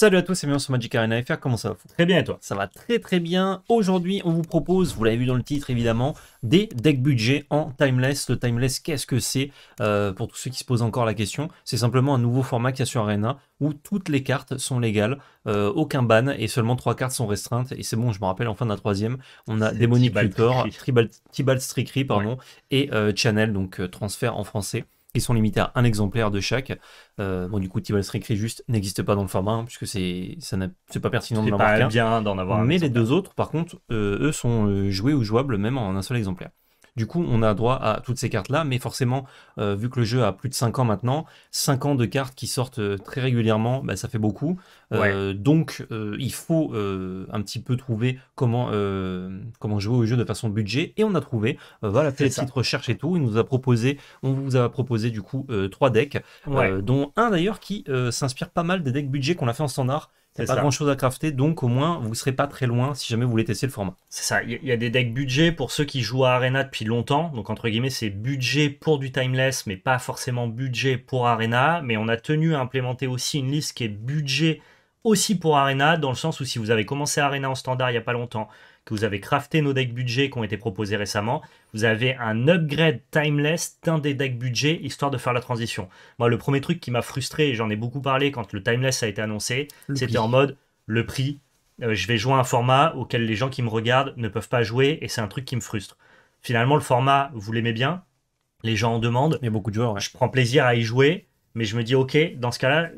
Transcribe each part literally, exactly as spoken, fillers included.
Salut à tous et bienvenue sur Magic Arena F R, comment ça va? Très bien et toi? Ça va très très bien. Aujourd'hui on vous propose, vous l'avez vu dans le titre évidemment, des decks budget en Timeless. Le Timeless, qu'est-ce que c'est? euh, Pour tous ceux qui se posent encore la question, c'est simplement un nouveau format qu'il y a sur Arena où toutes les cartes sont légales, euh, aucun ban et seulement trois cartes sont restreintes. Et c'est bon, je me rappelle, en fin de la troisième, on a Démonique du Corps, Tibalt Strickery pardon, ouais. et euh, Channel, donc euh, transfert en français. Ils sont limités à un exemplaire de chaque. Euh, bon, du coup, Tibalt Strickery juste n'existe pas dans le format, hein, puisque c'est pas pertinent d'en avoir qu'un. Bien d'en avoir. Mais les deux autres, par contre, euh, eux sont euh, joués ou jouables même en un seul exemplaire. Du coup, on a droit à toutes ces cartes-là, mais forcément, euh, vu que le jeu a plus de cinq ans maintenant, cinq ans de cartes qui sortent très régulièrement, bah, ça fait beaucoup. Euh, ouais. Donc, euh, il faut euh, un petit peu trouver comment, euh, comment jouer au jeu de façon budget. Et on a trouvé, euh, voilà, fait les petites recherches et tout. Il nous a proposé, on vous a proposé du coup euh, trois decks, ouais. euh, dont un d'ailleurs qui euh, s'inspire pas mal des decks budget qu'on a fait en standard. Il n'y a pas grand-chose à crafter, donc au moins, vous ne serez pas très loin si jamais vous voulez tester le format. C'est ça, il y a des decks budget pour ceux qui jouent à Arena depuis longtemps. Donc, entre guillemets, c'est budget pour du Timeless, mais pas forcément budget pour Arena. Mais on a tenu à implémenter aussi une liste qui est budget aussi pour Arena, dans le sens où si vous avez commencé Arena en standard il n'y a pas longtemps, que vous avez crafté nos decks budget qui ont été proposés récemment, vous avez un upgrade Timeless d'un des decks budget, histoire de faire la transition. Moi, le premier truc qui m'a frustré, et j'en ai beaucoup parlé quand le Timeless a été annoncé, c'était en mode le prix, euh, je vais jouer un format auquel les gens qui me regardent ne peuvent pas jouer, et c'est un truc qui me frustre. Finalement, le format, vous l'aimez bien, les gens en demandent, il y a beaucoup de joueurs, ouais. Je prends plaisir à y jouer, mais je me dis, ok, dans ce cas-là,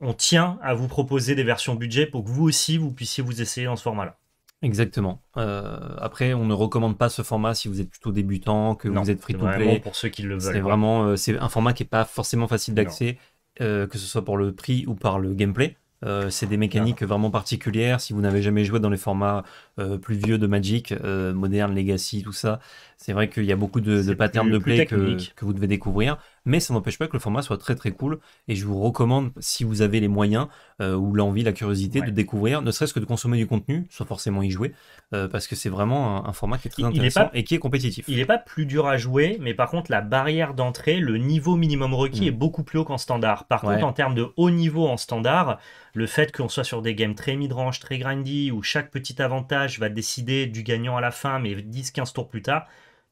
on tient à vous proposer des versions budget pour que vous aussi, vous puissiez vous essayer dans ce format-là. Exactement. Euh, après, on ne recommande pas ce format si vous êtes plutôt débutant, que non, vous êtes free-to-play. Pour ceux qui le veulent. C'est vraiment, euh, c'est un format qui n'est pas forcément facile d'accès, euh, que ce soit pour le prix ou par le gameplay. Euh, c'est des mécaniques non. vraiment particulières. Si vous n'avez jamais joué dans les formats euh, plus vieux de Magic, euh, Modern, Legacy, tout ça, c'est vrai qu'il y a beaucoup de, de patterns de play que, que vous devez découvrir, mais ça n'empêche pas que le format soit très très cool, et je vous recommande, si vous avez les moyens euh, ou l'envie, la curiosité, ouais. de découvrir, ne serait-ce que de consommer du contenu, sans forcément y jouer, euh, parce que c'est vraiment un, un format qui est très il, intéressant il est pas, et qui est compétitif. Il n'est pas plus dur à jouer, mais par contre la barrière d'entrée, le niveau minimum requis mmh. est beaucoup plus haut qu'en standard. Par ouais. contre, en termes de haut niveau en standard, le fait qu'on soit sur des games très mid-range, très grindy, où chaque petit avantage va décider du gagnant à la fin, mais dix quinze tours plus tard,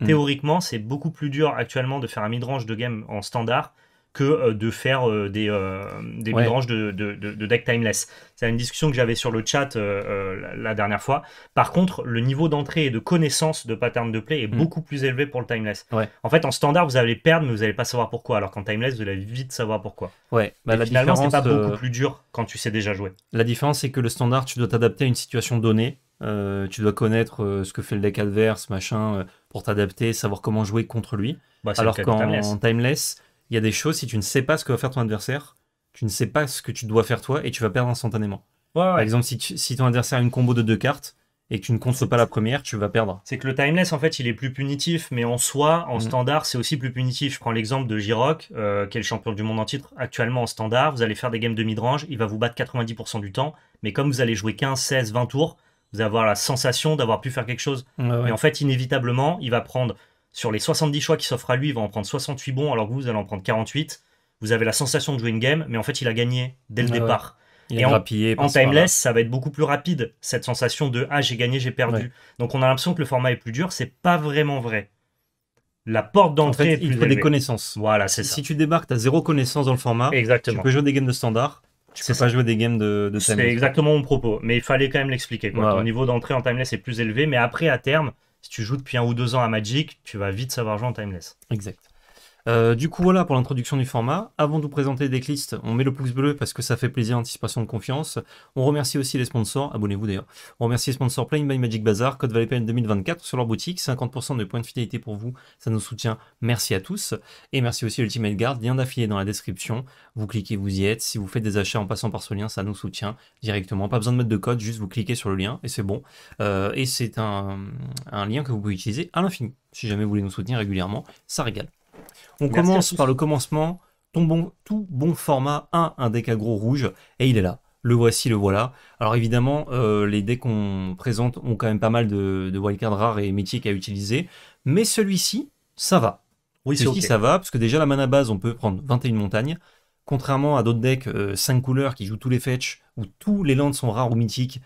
théoriquement, c'est beaucoup plus dur actuellement de faire un midrange de game en standard que euh, de faire euh, des, euh, des ouais. midrange de, de, de, de deck timeless. C'est une discussion que j'avais sur le chat euh, la, la dernière fois. Par contre, le niveau d'entrée et de connaissance de pattern de play est mm. beaucoup plus élevé pour le timeless. Ouais. En fait, en standard, vous allez perdre, mais vous n'allez pas savoir pourquoi. Alors qu'en timeless, vous allez vite savoir pourquoi. Ouais. Bah, la finalement, c'est pas beaucoup euh... plus dur quand tu sais déjà jouer. La différence, c'est que le standard, tu dois t'adapter à une situation donnée. Euh, tu dois connaître euh, ce que fait le deck adverse, machin, euh, pour t'adapter, savoir comment jouer contre lui. Bah, alors qu'en timeless. timeless, il y a des choses, si tu ne sais pas ce que va faire ton adversaire, tu ne sais pas ce que tu dois faire toi et tu vas perdre instantanément. Ouais, ouais. Par exemple, si, tu, si ton adversaire a une combo de deux cartes et que tu ne contres pas la première, tu vas perdre. C'est que le timeless, en fait, il est plus punitif, mais en soi, en mmh. standard, c'est aussi plus punitif. Je prends l'exemple de Giroc, euh, qui est le champion du monde en titre actuellement en standard. Vous allez faire des games de mid-range, il va vous battre quatre-vingt-dix pour cent du temps, mais comme vous allez jouer quinze, seize, vingt tours, vous allez avoir la sensation d'avoir pu faire quelque chose. Ouais, ouais. Et en fait, inévitablement, il va prendre, sur les soixante-dix choix qui s'offrent à lui, il va en prendre soixante-huit bons, alors que vous, vous allez en prendre quarante-huit. Vous avez la sensation de jouer une game, mais en fait, il a gagné dès le ouais, départ. Ouais. Il Et en, rapillé, en timeless, ça va être beaucoup plus rapide, cette sensation de « Ah, j'ai gagné, j'ai perdu ouais. ». Donc, on a l'impression que le format est plus dur. C'est pas vraiment vrai. La porte d'entrée en fait, est plus élevée. Il faut des connaissances. Voilà, c'est ça. Si tu débarques, tu as zéro connaissance dans le format. Exactement. Tu peux jouer des games de standard. Tu peux pas jouer des games de, de timeless. C'est exactement mon propos, mais il fallait quand même l'expliquer. Ton ouais, ouais. niveau d'entrée en timeless est plus élevé, mais après, à terme, si tu joues depuis un ou deux ans à Magic, tu vas vite savoir jouer en timeless. Exact. Euh, du coup, voilà pour l'introduction du format. Avant de vous présenter les decklists, on met le pouce bleu parce que ça fait plaisir, anticipation de confiance. On remercie aussi les sponsors, abonnez-vous d'ailleurs. On remercie les sponsors Play-in by Magic Bazaar, code Val et P L deux mille vingt-quatre sur leur boutique, cinquante pour cent de points de fidélité pour vous, ça nous soutient, merci à tous. Et merci aussi Ultimate Guard, lien d'affilié dans la description, vous cliquez, vous y êtes. Si vous faites des achats en passant par ce lien, ça nous soutient directement, pas besoin de mettre de code, juste vous cliquez sur le lien et c'est bon. Euh, et c'est un, un lien que vous pouvez utiliser à l'infini, si jamais vous voulez nous soutenir régulièrement, ça régale. On Merci commence par le commencement, ton bon, tout bon format a un deck aggro rouge, et il est là, le voici, le voilà. Alors évidemment, euh, les decks qu'on présente ont quand même pas mal de, de wildcards rares et mythiques à utiliser, mais celui-ci, ça va. Oui, celui-ci, okay. ça va, parce que déjà la mana base, on peut prendre vingt et une montagnes, Contrairement à d'autres decks euh, cinq couleurs qui jouent tous les fetch, où tous les lands sont rares ou mythiques,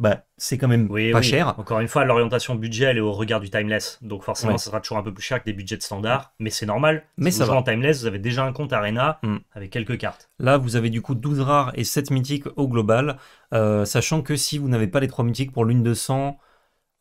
bah, c'est quand même oui, pas oui. cher. Encore une fois, l'orientation budget, elle est au regard du Timeless. Donc forcément, ouais. ça sera toujours un peu plus cher que des budgets standards, mais c'est normal. Mais si ça vous va. En Timeless, vous avez déjà un compte Arena mm. avec quelques cartes. Là, vous avez du coup douze rares et sept mythiques au global, euh, sachant que si vous n'avez pas les trois mythiques pour Lune de sang,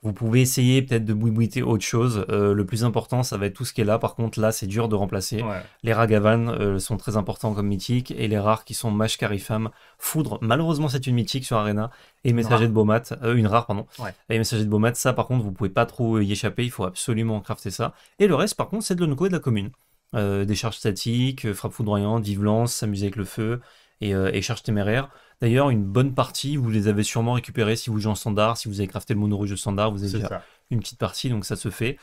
vous pouvez essayer peut-être de boubouiter autre chose. Euh, le plus important, ça va être tout ce qui est là. Par contre, là, c'est dur de remplacer. Ouais. Les Ragavan euh, sont très importants comme mythiques. Et les rares qui sont Mage scarifiâme, Foudre. Malheureusement, c'est une mythique sur Arena. Et Messager de Bomat. Euh, une rare, pardon. Ouais. Et Messager de Bomat, ça, par contre, vous pouvez pas trop y échapper. Il faut absolument crafter ça. Et le reste, par contre, c'est de l'onco et de la commune. Euh, des charges statiques, euh, frappe foudroyante, Vive-lance, s'amuser avec le feu et, euh, et charges téméraires. D'ailleurs, une bonne partie, vous les avez sûrement récupérés si vous jouez en standard, si vous avez crafté le mono rouge de standard, vous avez déjà ça. Une petite partie, donc ça se fait.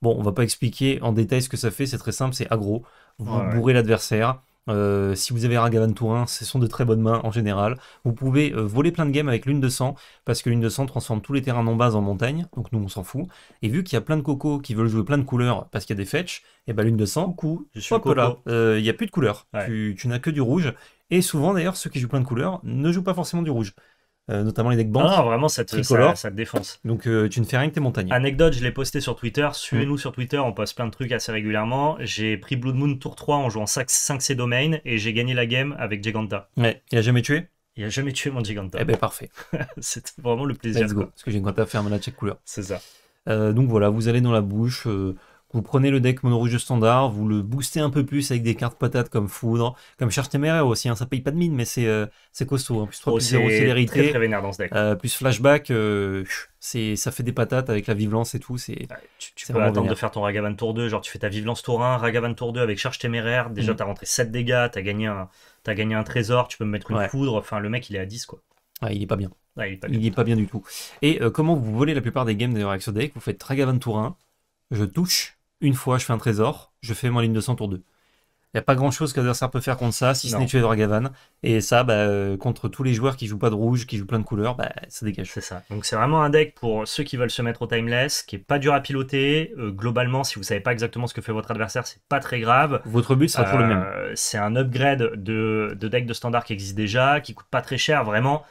Bon, on va pas expliquer en détail ce que ça fait, c'est très simple, c'est aggro. Vous ouais, bourrez ouais. l'adversaire. Euh, si vous avez Ragavan Tourin, ce sont de très bonnes mains en général. Vous pouvez euh, voler plein de games avec Lune de sang, parce que Lune de sang transforme tous les terrains non base en montagne, donc nous on s'en fout. Et vu qu'il y a plein de cocos qui veulent jouer plein de couleurs parce qu'il y a des fetch, et ben Lune de sang, coucou, je suis coco. Là, il euh, n'y a plus de couleurs, ouais. tu, tu n'as que du rouge. Et souvent d'ailleurs, ceux qui jouent plein de couleurs ne jouent pas forcément du rouge. Euh, notamment les decks banques. Ah, vraiment, ça te, ça, ça te défonce. Donc, euh, tu ne fais rien que tes montagnes. Anecdote, je l'ai posté sur Twitter. Suivez-nous mmh. sur Twitter, on poste plein de trucs assez régulièrement. J'ai pris Blood Moon tour trois en jouant cinq C domain et j'ai gagné la game avec Giganta. Ouais, il a jamais tué Il a jamais tué mon Giganta. Eh ben, parfait. C'était vraiment le plaisir. Let's go. Parce que Giganta fait un mana check couleur. C'est ça. Euh, donc, voilà, vous allez dans la bouche. Euh... Vous prenez le deck mono rouge standard, vous le boostez un peu plus avec des cartes patates comme Foudre, comme Charge téméraire aussi, hein, ça paye pas de mine, mais c'est euh, costaud. Hein, plus trois, oh, plus zéro, célérité, très, très vénère dans ce deck. Euh, plus flashback, euh, ça fait des patates avec la Vive-lance et tout. Ouais, tu tu peux attendre vénère. de faire ton Ragavan tour deux, genre tu fais ta Vive-lance tour un, Ragavan tour deux avec Charge téméraire, déjà mmh. t'as rentré sept dégâts, t'as gagné, gagné un trésor, tu peux me mettre une ouais. foudre, enfin le mec il est à dix quoi. Ah, il est pas bien. Ah, il est pas bien, il est pas bien du tout. Et euh, comment vous volez la plupart des games d'ailleurs avec ce deck, vous faites Ragavan tour un, je touche. Une fois, je fais un trésor, je fais ma ligne de sang tour deux. Il n'y a pas grand-chose que l'adversaire peut faire contre ça, si non. ce n'est tuer Ragavan. Et ça, bah, contre tous les joueurs qui jouent pas de rouge, qui jouent plein de couleurs, bah, ça dégage. C'est ça. Donc c'est vraiment un deck pour ceux qui veulent se mettre au Timeless, qui est pas dur à piloter. Euh, globalement, si vous savez pas exactement ce que fait votre adversaire, c'est pas très grave. Votre but sera toujours euh, le même. C'est un upgrade de, de deck de standard qui existe déjà, qui coûte pas très cher, vraiment.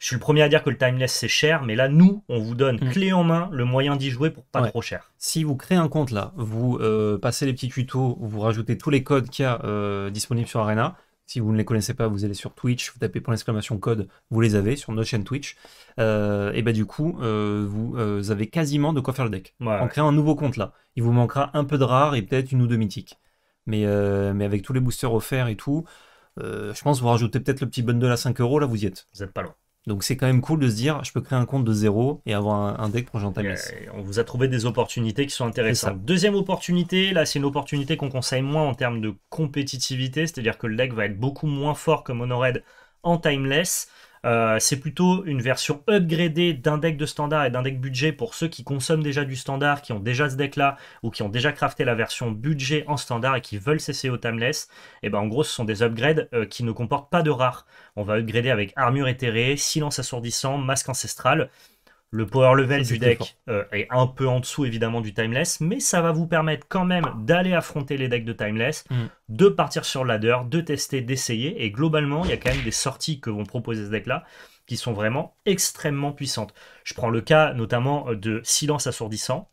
Je suis le premier à dire que le Timeless c'est cher, mais là nous on vous donne mmh. clé en main le moyen d'y jouer pour pas ouais. trop cher. Si vous créez un compte là, vous euh, passez les petits tutos, vous rajoutez tous les codes qu'il y a euh, disponibles sur Arena. Si vous ne les connaissez pas, vous allez sur Twitch, vous tapez pour l'exclamation code, vous les avez sur notre chaîne Twitch. Euh, et bah du coup, euh, vous euh, avez quasiment de quoi faire le deck. Ouais, en ouais. créant un nouveau compte là, il vous manquera un peu de rare et peut-être une ou deux mythiques. Mais, euh, mais avec tous les boosters offerts et tout, euh, je pense que vous rajoutez peut-être le petit bundle à cinq euros, là vous y êtes. Vous n'êtes pas loin. Donc c'est quand même cool de se dire, je peux créer un compte de zéro et avoir un deck pour Jean Timeless. On vous a trouvé des opportunités qui sont intéressantes. Deuxième opportunité, là c'est une opportunité qu'on conseille moins en termes de compétitivité, c'est-à-dire que le deck va être beaucoup moins fort que Monored en Timeless. Euh, c'est plutôt une version upgradée d'un deck de standard et d'un deck budget pour ceux qui consomment déjà du standard, qui ont déjà ce deck-là, ou qui ont déjà crafté la version budget en standard et qui veulent s'essayer au Timeless. Et ben en gros, ce sont des upgrades euh, qui ne comportent pas de rares. On va upgrader avec Armure Éthérée, Silence Assourdissant, Masque Ancestral. Le power level du deck euh, est un peu en dessous évidemment du Timeless, mais ça va vous permettre quand même d'aller affronter les decks de Timeless, mm. de partir sur le ladder, de tester, d'essayer, et globalement il y a quand même des sorties que vont proposer ce deck là qui sont vraiment extrêmement puissantes. Je prends le cas notamment de Silence Assourdissant,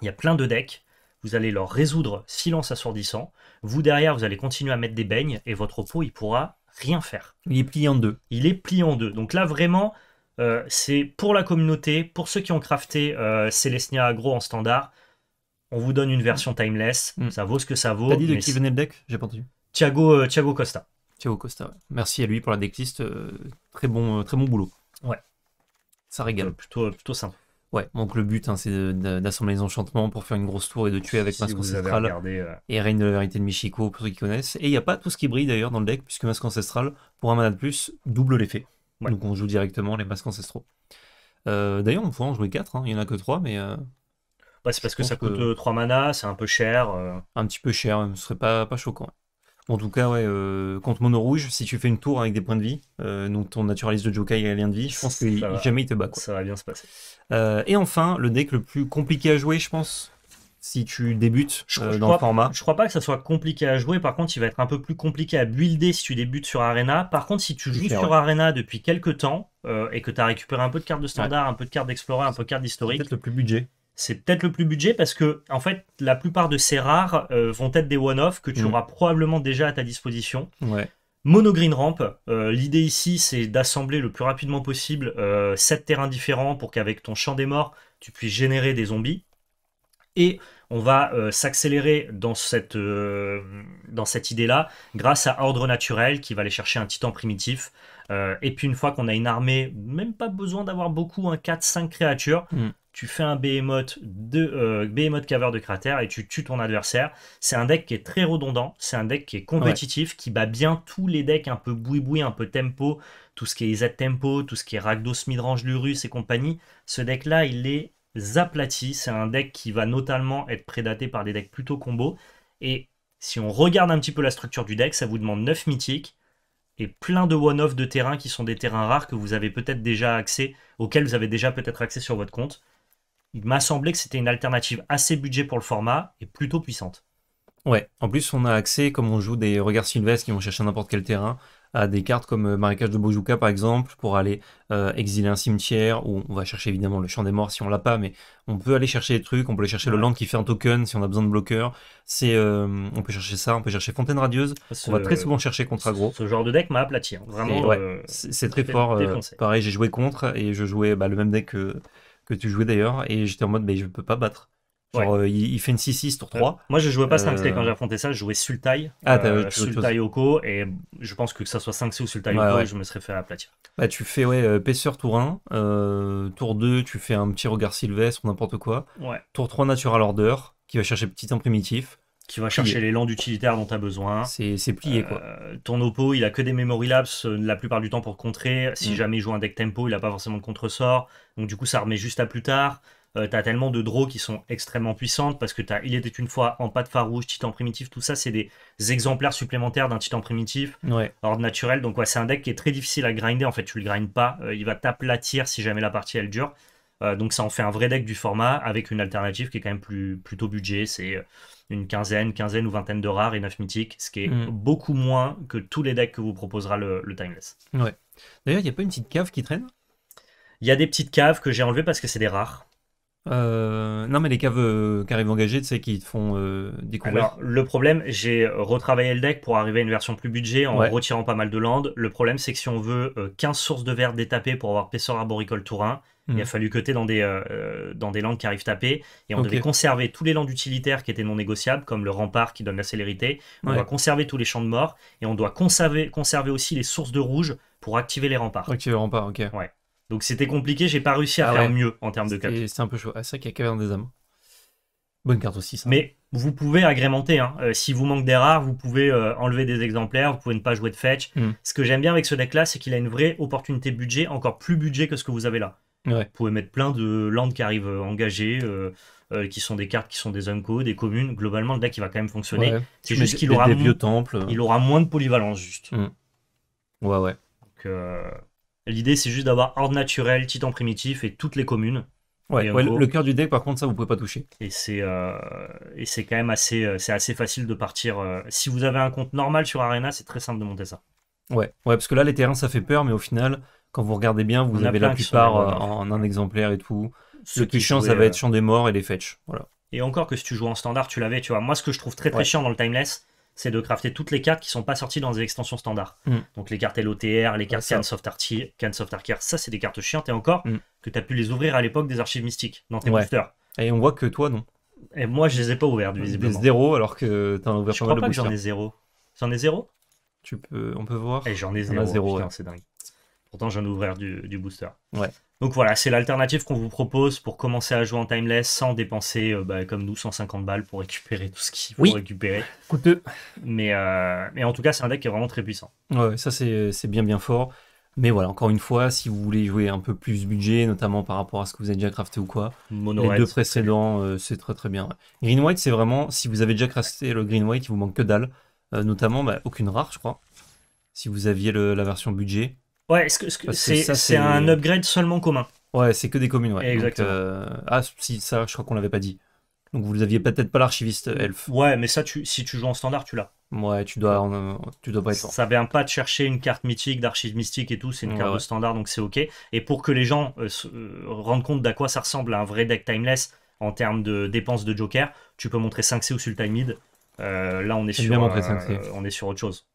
il y a plein de decks, vous allez leur résoudre Silence Assourdissant, vous derrière vous allez continuer à mettre des beignes, et votre pot il pourra rien faire. Il est plié en deux. Il est plié en deux, donc là vraiment... Euh, c'est pour la communauté, pour ceux qui ont crafté euh, Célestia Agro en standard, on vous donne une version Timeless, mm. ça vaut ce que ça vaut. T'as dit de qui venait le deck? J'ai pas entendu. Thiago, euh, Thiago Costa. Thiago Costa, ouais. Merci à lui pour la decklist, euh, très, bon, euh, très bon boulot. Ouais. Ça régale. Euh, plutôt, plutôt simple. Ouais, donc le but hein, c'est d'assembler les enchantements pour faire une grosse tour et de tuer avec si Masque Ancestral regardé, euh... et Règne de la Vérité de Michiko pour ceux qui connaissent. Et il n'y a pas tout ce qui brille d'ailleurs dans le deck, puisque Masque Ancestral, pour un mana de plus, double l'effet. Ouais. Donc on joue directement les masques ancestraux. Euh, D'ailleurs, on pourrait en jouer quatre, hein. Il n'y en a que trois, mais... Euh, bah, c'est parce que ça coûte que... trois manas, c'est un peu cher. Euh... Un petit peu cher, ce serait pas, pas choquant. En tout cas, ouais, euh, contre Mono Rouge, si tu fais une tour avec des points de vie, euh, donc ton naturaliste de Jokai et lien de vie, je pense que jamais il te bat. Quoi. Ça va bien se passer. Euh, et enfin, le deck le plus compliqué à jouer, je pense, si tu débutes je, euh, je dans crois, le format. Je crois pas que ça soit compliqué à jouer. Par contre, il va être un peu plus compliqué à builder si tu débutes sur Arena. Par contre, si tu joues sur ouais. Arena depuis quelques temps euh, et que tu as récupéré un peu de cartes de standard, ouais. un peu de cartes d'explorer, un peu de cartes d'historique... C'est peut-être le plus budget. C'est peut-être le plus budget parce que, en fait, la plupart de ces rares euh, vont être des one-off que tu mmh. auras probablement déjà à ta disposition. Ouais. Mono green ramp, euh, l'idée ici c'est d'assembler le plus rapidement possible euh, sept terrains différents pour qu'avec ton champ des morts tu puisses générer des zombies, et on va euh, s'accélérer dans cette, euh, dans cette idée là grâce à Ordre Naturel qui va aller chercher un titan primitif, euh, et puis une fois qu'on a une armée, même pas besoin d'avoir beaucoup, hein, quatre cinq créatures, mm. tu fais un Behemoth, de, euh, Behemoth Caveur de Cratère et tu tues ton adversaire. C'est un deck qui est très redondant, c'est un deck qui est compétitif, ouais. qui bat bien tous les decks un peu boui-boui, un peu tempo, tout ce qui est Z-Tempo, tout ce qui est Rakdos, Midrange, Lurus et compagnie. Ce deck-là, il est aplati, c'est un deck qui va notamment être prédaté par des decks plutôt combo. Et si on regarde un petit peu la structure du deck, ça vous demande neuf mythiques et plein de one-off de terrains qui sont des terrains rares que vous avez peut-être déjà accès, auxquels vous avez déjà peut-être accès sur votre compte. Il m'a semblé que c'était une alternative assez budget pour le format et plutôt puissante. Ouais, en plus on a accès, comme on joue des regards sylvestres qui vont chercher n'importe quel terrain, à des cartes comme Marécage de Bojouka par exemple, pour aller euh, exiler un cimetière, ou on va chercher évidemment le champ des morts si on l'a pas, mais on peut aller chercher des trucs, on peut aller chercher ouais. le land qui fait un token si on a besoin de bloqueur, euh, on peut chercher ça, on peut chercher Fontaine Radieuse, ce, on va très souvent chercher contre aggro. Ce genre de deck m'a aplati, hein. vraiment. Ouais, euh, c'est très fort, euh, pareil j'ai joué contre, et je jouais bah, le même deck que... que tu jouais d'ailleurs, et j'étais en mode mais je peux pas battre. Genre ouais. euh, il, il fait une six six tour trois. Euh, moi je jouais pas cinq C euh... quand j'ai affronté ça, je jouais Sultai, ah, euh, Sultai Oko, et je pense que, que ça soit cinq C ou Sultai ouais, Oko, ouais. je me serais fait aplatir. Bah tu fais ouais Paisseur tour un, euh, tour deux tu fais un petit regard sylvestre ou n'importe quoi, ouais. tour trois Natural Order, qui va chercher petit en primitif. Qui va chercher les landes utilitaires dont tu as besoin. C'est plié, quoi. Euh, ton oppo, il a que des memory lapse euh, la plupart du temps pour contrer. Si mm. jamais il joue un deck tempo, il n'a pas forcément de contresort. Donc du coup, ça remet juste à plus tard. Euh, tu as tellement de draws qui sont extrêmement puissantes parce que tu as Il était une fois en pas de farouche, titan primitif, tout ça, c'est des exemplaires supplémentaires d'un titan primitif, ouais. ordre naturel. Donc ouais, c'est un deck qui est très difficile à grinder. En fait, tu le grindes pas. Euh, il va t'aplatir si jamais la partie, elle dure. Euh, donc ça en fait un vrai deck du format avec une alternative qui est quand même plus, plutôt budget. C'est... Euh, une quinzaine, quinzaine ou vingtaine de rares et neuf mythiques, ce qui est mmh. beaucoup moins que tous les decks que vous proposera le, le Timeless. Ouais. D'ailleurs, il n'y a pas une petite cave qui traîne? Il y a des petites caves que j'ai enlevées parce que c'est des rares. Euh, non, mais les caves euh, qui arrivent engagées, tu sais, qui te font euh, découvrir. Alors, le problème, j'ai retravaillé le deck pour arriver à une version plus budget en ouais. retirant pas mal de landes. Le problème, c'est que si on veut euh, quinze sources de verre détapées pour avoir Paisseur Arboricole tour un, Mmh. il a fallu que tu es dans des, euh, dans des landes qui arrivent tapées, et on okay. devait conserver tous les landes utilitaires qui étaient non négociables, comme le rempart qui donne la célérité, on ouais. doit conserver tous les champs de mort, et on doit conserver, conserver aussi les sources de rouge pour activer les remparts. Activer les remparts, ok. Ouais. Donc c'était compliqué, j'ai pas réussi à ah faire ouais. mieux en termes de cap. C'est un peu chaud, ah, c'est vrai qu'il y a Caverne des âmes. Bonne carte aussi, ça. Mais vous pouvez agrémenter, hein. euh, si vous manque des rares, vous pouvez euh, enlever des exemplaires, vous pouvez ne pas jouer de fetch. Mmh. Ce que j'aime bien avec ce deck-là, c'est qu'il a une vraie opportunité budget, encore plus budget que ce que vous avez là. Ouais. Vous pouvez mettre plein de landes qui arrivent engagées, euh, euh, qui sont des cartes, qui sont des unco, des communes. Globalement, le deck il va quand même fonctionner. Ouais. C'est juste qu'il aura, aura moins de polyvalence, juste. Mm. Ouais, ouais. Euh, l'idée, c'est juste d'avoir ordre naturel, titan primitif et toutes les communes. Ouais, ouais, le cœur du deck, par contre, ça vous pouvez pas toucher. Et c'est euh, quand même assez, euh, assez facile de partir. Euh, si vous avez un compte normal sur Arena, c'est très simple de monter ça. Ouais, ouais, parce que là, les terrains, ça fait peur, mais au final. Quand vous regardez bien, vous avez la plupart euh, en un exemplaire et tout. Le plus chiant, ça va être Champ des morts et les fetch. Voilà. Et encore que si tu joues en standard, tu l'avais, tu vois. Moi, ce que je trouve très très ouais. chiant dans le Timeless, c'est de crafter toutes les cartes qui sont pas sorties dans les extensions standard. Mm. Donc les cartes L O T R, les cartes Can Soft Arty, Can Soft Archer, ça c'est des cartes chiantes et encore mm. que tu as pu les ouvrir à l'époque des archives mystiques dans tes ouais. boosters. Et on voit que toi, non. Et moi, je les ai pas ouvertes, visiblement. Des zéro alors que tu as ouvert pas mal de boosters. Je crois pas que j'en ai zéro. J'en ai zéro. Tu peux... On peut voir. Et j'en ai zéro. C'est dingue. Pourtant, je viens d'ouvrir du, du booster. Ouais. Donc voilà, c'est l'alternative qu'on vous propose pour commencer à jouer en Timeless sans dépenser, euh, bah, comme nous, cent cinquante balles pour récupérer tout ce qu'il faut oui. récupérer. Coûteux. Mais, euh, mais en tout cas, c'est un deck qui est vraiment très puissant. Ouais, ça, c'est bien, bien fort. Mais voilà, encore une fois, si vous voulez jouer un peu plus budget, notamment par rapport à ce que vous avez déjà crafté ou quoi, Mono les red, deux précédents, euh, c'est très, très bien. Green White, c'est vraiment, si vous avez déjà crafté le Green White, il vous manque que dalle. Euh, notamment, bah, aucune rare, je crois. Si vous aviez le, la version budget. Ouais, c'est un upgrade seulement commun. Ouais, c'est que des communes, ouais. Exactement. Donc, euh, ah, si, ça, je crois qu'on l'avait pas dit. Donc vous aviez peut-être pas l'archiviste elfe. Ouais, mais ça, tu, si tu joues en standard, tu l'as. Ouais, tu dois, en, tu dois pas être fort. Ça vient pas de chercher une carte mythique, d'archive mystique et tout, c'est une ouais, carte ouais. de standard, donc c'est ok. Et pour que les gens euh, se, euh, rendent compte d'à quoi ça ressemble à un vrai deck timeless en termes de dépenses de joker, tu peux montrer cinq C ou Sultai Mid. Euh, là, on est, sur, euh, on est sur autre chose.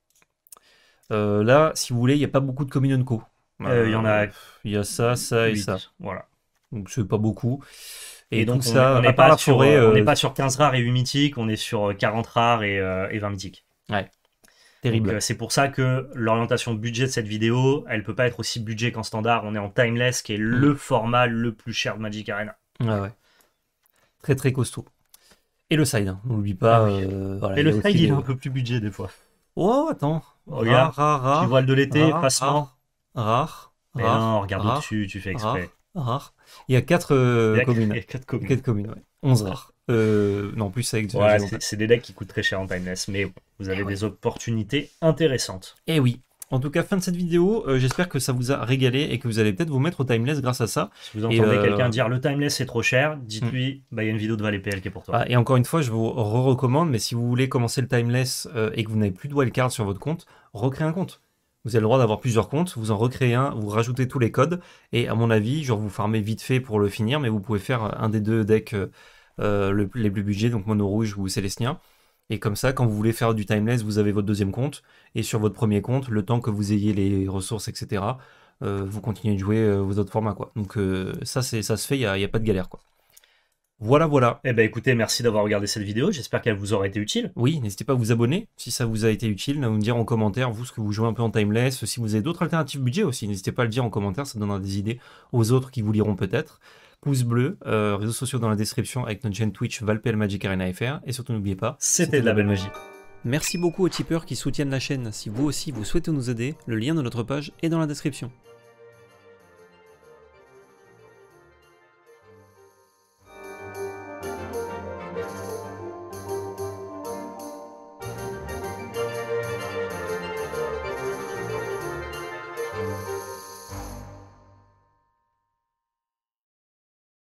Euh, là, si vous voulez, il n'y a pas beaucoup de communion co. Il euh, euh, y en a. Il y a ça, ça et huit. Ça. Voilà. Donc c'est pas beaucoup. Et, et donc, donc ça, on n'est pas, euh... pas sur quinze rares et huit mythiques, on est sur quarante rares et, euh, et vingt mythiques. Ouais, terrible. C'est euh, pour ça que l'orientation budget de cette vidéo, elle peut pas être aussi budget qu'en standard. On est en timeless, qui est le mmh. format le plus cher de Magic Arena. Ah ouais. Très très costaud. Et le side, hein. On n'oublie pas. Ah oui. euh, voilà, et le side, il est un peu plus budget des fois. Oh, attends. Regarde, rare, rare, tu vois le de l'été, passement. Rare, rare. rare non, regarde au-dessus, tu fais exprès. Rare, rare. Il y a quatre euh, communes. Il y a quatre communes. quatre communes, ouais. onze rares. Euh, non, plus avec du ouais, c'est des decks qui coûtent très cher en timeless, mais vous avez et des ouais. opportunités intéressantes. Et oui. En tout cas, fin de cette vidéo. Euh, J'espère que ça vous a régalé et que vous allez peut-être vous mettre au timeless grâce à ça. Si vous entendez euh... quelqu'un dire le timeless c'est trop cher, dites-lui, mmh. bah, y a une vidéo de Val et P L qui est pour toi. Ah, et encore une fois, je vous re-recommande, mais si vous voulez commencer le timeless euh, et que vous n'avez plus de wildcard sur votre compte, recréez un compte. Vous avez le droit d'avoir plusieurs comptes, vous en recréez un, vous rajoutez tous les codes, et à mon avis, genre vous farmez vite fait pour le finir, mais vous pouvez faire un des deux decks euh, le, les plus budgets, donc mono rouge ou célestien. Et comme ça, quand vous voulez faire du timeless, vous avez votre deuxième compte. Et sur votre premier compte, le temps que vous ayez les ressources, et cetera, euh, vous continuez de jouer euh, vos autres formats, quoi. Donc euh, ça, ça se fait, il n'y a, y a pas de galère, quoi. Voilà, voilà. Eh ben écoutez, merci d'avoir regardé cette vidéo. J'espère qu'elle vous aura été utile. Oui, n'hésitez pas à vous abonner si ça vous a été utile. À vous me dire en commentaire, vous, ce que vous jouez un peu en timeless. Si vous avez d'autres alternatives budget aussi, n'hésitez pas à le dire en commentaire. Ça donnera des idées aux autres qui vous liront peut-être. Pouce bleu, euh, réseaux sociaux dans la description avec notre chaîne Twitch Val et P L Magic Arena F R. Et surtout, n'oubliez pas, c'était de la belle magie. Merci beaucoup aux tipeurs qui soutiennent la chaîne. Si vous aussi vous souhaitez nous aider, le lien de notre page est dans la description.